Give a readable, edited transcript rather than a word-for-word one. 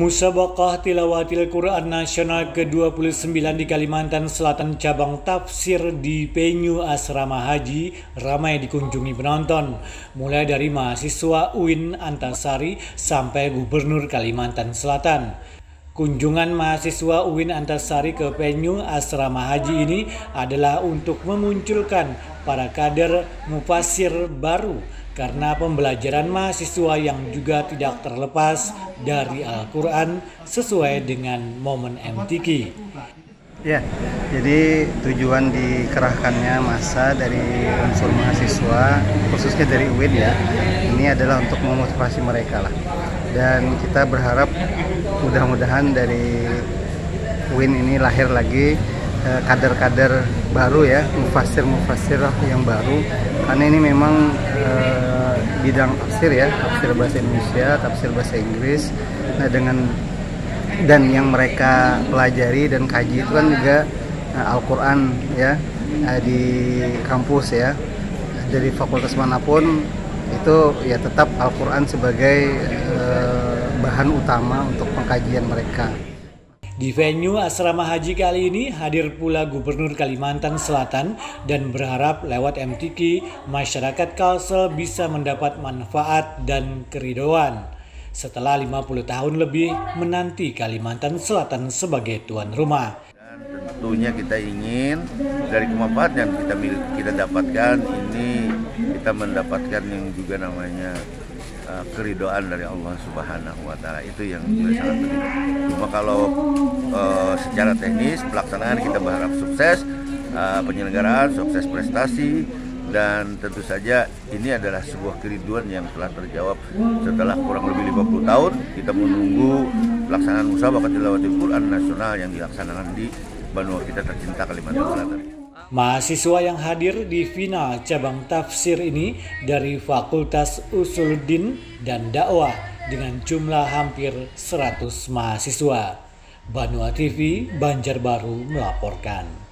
Musabaqah Tilawatil Quran Nasional ke-29 di Kalimantan Selatan cabang Tafsir di venue Asrama Haji ramai dikunjungi penonton, mulai dari mahasiswa UIN Antasari sampai Gubernur Kalimantan Selatan. Kunjungan mahasiswa UIN Antasari ke venue Asrama Haji ini adalah untuk memunculkan para kader mufasir baru karena pembelajaran mahasiswa yang juga tidak terlepas dari Al-Quran sesuai dengan momen MTQ. Ya, jadi tujuan dikerahkannya massa dari unsur mahasiswa, khususnya dari UIN ya, ini adalah untuk memotivasi mereka lah. Dan kita berharap mudah-mudahan dari UIN ini lahir lagi kader-kader baru ya, mufasir-mufasirah yang baru, karena ini memang bidang tafsir ya, tafsir bahasa Indonesia, tafsir bahasa Inggris. Nah, dan yang mereka pelajari dan kaji itu kan juga Al-Quran ya, di kampus ya, dari fakultas manapun itu ya tetap Al-Quran sebagai bahan utama untuk pengkajian mereka. Di venue Asrama Haji kali ini hadir pula Gubernur Kalimantan Selatan dan berharap lewat MTQ masyarakat Kalsel bisa mendapat manfaat dan keridoan setelah 50 tahun lebih menanti Kalimantan Selatan sebagai tuan rumah. Dan tentunya kita ingin dari kemampuan yang kita dapatkan ini kita mendapatkan yang juga namanya keridoan dari Allah Subhanahu wa Ta'ala, itu yang sangat penting. Cuma kalau secara teknis pelaksanaan kita berharap sukses, penyelenggaraan sukses prestasi, dan tentu saja ini adalah sebuah kerinduan yang telah terjawab setelah kurang lebih 50 tahun kita menunggu pelaksanaan Musabaqah Tilawatil Quran Nasional yang dilaksanakan di Banua kita tercinta Kalimantan Selatan. Mahasiswa yang hadir di final cabang tafsir ini dari Fakultas Ushuluddin dan Dakwah dengan jumlah hampir 100 mahasiswa. Banua TV Banjarbaru melaporkan.